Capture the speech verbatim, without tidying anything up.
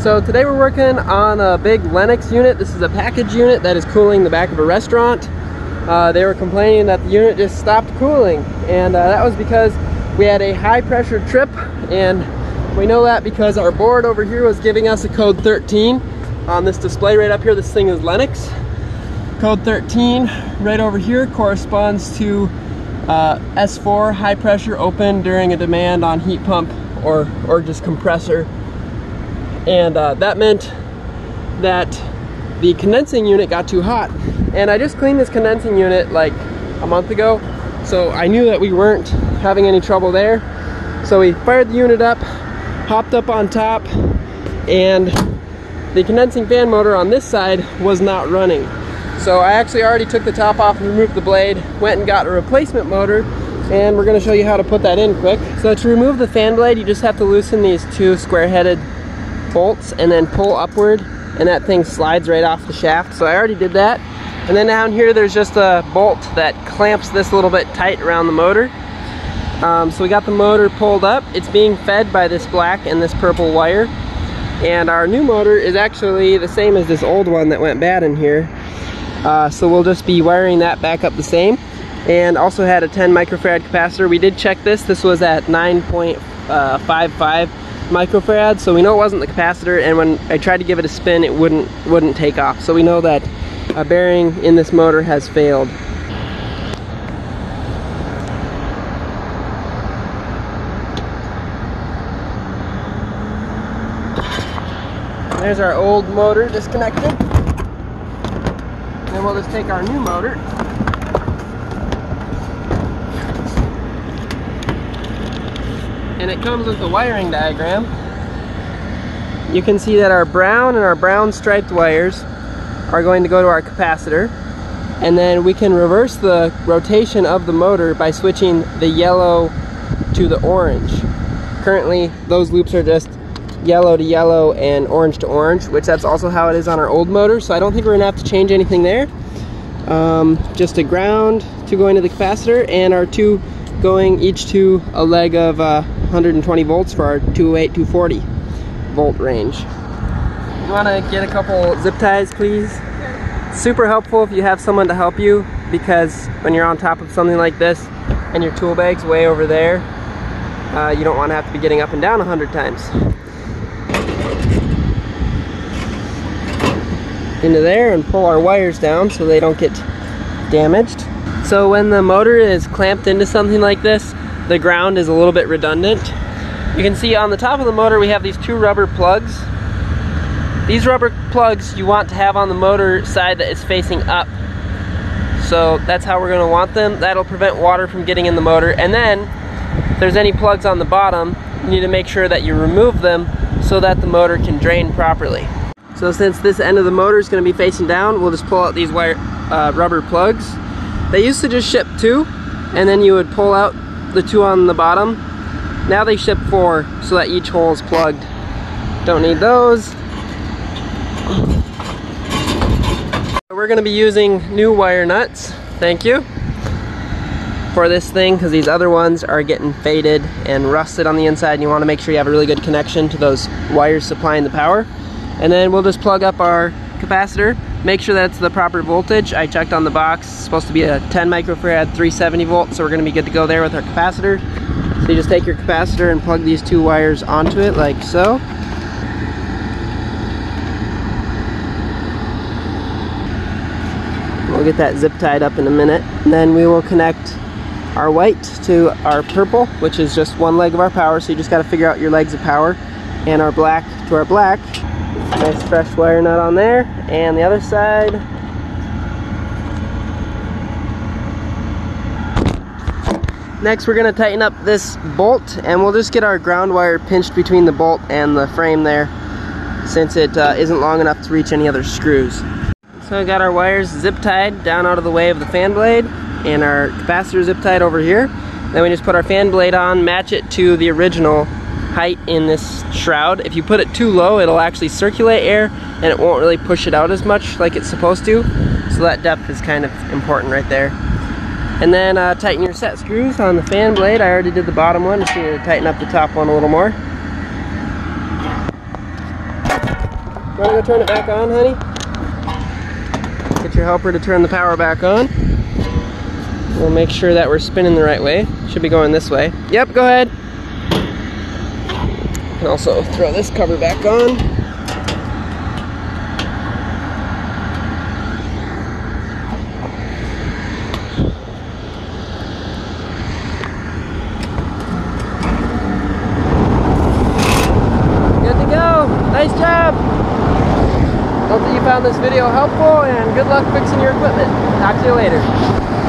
So today we're working on a big Lennox unit. This is a package unit that is cooling the back of a restaurant. Uh, they were complaining that the unit just stopped cooling, and uh, that was because we had a high pressure trip, and we know that because our board over here was giving us a code thirteen on this display right up here. This thing is Lennox. Code thirteen right over here corresponds to uh, S four, high pressure open during a demand on heat pump or, or just compressor. And uh, that meant that the condensing unit got too hot. And I just cleaned this condensing unit like a month ago, so I knew that we weren't having any trouble there. So we fired the unit up, hopped up on top, and the condensing fan motor on this side was not running. So I actually already took the top off and removed the blade, went and got a replacement motor, and we're gonna show you how to put that in quick. So to remove the fan blade, you just have to loosen these two square-headed bolts and then pull upward, and that thing slides right off the shaft. So I already did that. And then down here there's just a bolt that clamps this a little bit tight around the motor. Um, so we got the motor pulled up. It's being fed by this black and this purple wire. And our new motor is actually the same as this old one that went bad in here. Uh, so we'll just be wiring that back up the same. And also had a ten microfarad capacitor. We did check this. This was at nine point five five microfarad, so we know it wasn't the capacitor, and when I tried to give it a spin, it wouldn't wouldn't take off. So we know that a bearing in this motor has failed. There's our old motor disconnected. Then we'll just take our new motor. And it comes with the wiring diagram. You can see that our brown and our brown striped wires are going to go to our capacitor, and then we can reverse the rotation of the motor by switching the yellow to the orange. Currently those loops are just yellow to yellow and orange to orange, which that's also how it is on our old motor, so I don't think we're gonna have to change anything there. Um, just a ground, two going to the capacitor, and our two going each to a leg of uh, one hundred twenty volts for our two oh eight, two forty volt range. You want to get a couple zip ties, please? Sure. Super helpful if you have someone to help you, because when you're on top of something like this and your tool bag's way over there, uh, you don't want to have to be getting up and down a hundred times. Into there and pull our wires down so they don't get damaged. So when the motor is clamped into something like this, the ground is a little bit redundant. You can see on the top of the motor we have these two rubber plugs. These rubber plugs you want to have on the motor side that is facing up. So that's how we're going to want them. That'll prevent water from getting in the motor. And then if there's any plugs on the bottom, you need to make sure that you remove them so that the motor can drain properly. So since this end of the motor is going to be facing down, we'll just pull out these wire, uh, rubber plugs. They used to just ship two, and then you would pull out the two on the bottom. Now they ship four, so that each hole is plugged. Don't need those. We're going to be using new wire nuts, thank you, for this thing, because these other ones are getting faded and rusted on the inside, and you want to make sure you have a really good connection to those wires supplying the power. And then we'll just plug up our capacitor. Make sure that it's the proper voltage. I checked on the box, it's supposed to be a ten microfarad, three seventy volts, so we're gonna be good to go there with our capacitor. So you just take your capacitor and plug these two wires onto it, like so. We'll get that zip tied up in a minute. And then we will connect our white to our purple, which is just one leg of our power, so you just gotta figure out your legs of power, and our black to our black. Nice fresh wire nut on there, and the other side. Next we're going to tighten up this bolt, and we'll just get our ground wire pinched between the bolt and the frame there, since it uh, isn't long enough to reach any other screws. So we got our wires zip tied down out of the way of the fan blade, and our capacitor zip tied over here. Then we just put our fan blade on, match it to the original height in this shroud. If you put it too low, it'll actually circulate air and it won't really push it out as much like it's supposed to, so that depth is kind of important right there. And then uh, tighten your set screws on the fan blade. I already did the bottom one, just need to tighten up the top one a little more. You want to go turn it back on, honey? Get your helper to turn the power back on. We'll make sure that we're spinning the right way. Should be going this way. Yep, go ahead. You can also throw this cover back on. Nice job! Hope that you found this video helpful, and good luck fixing your equipment. Talk to you later.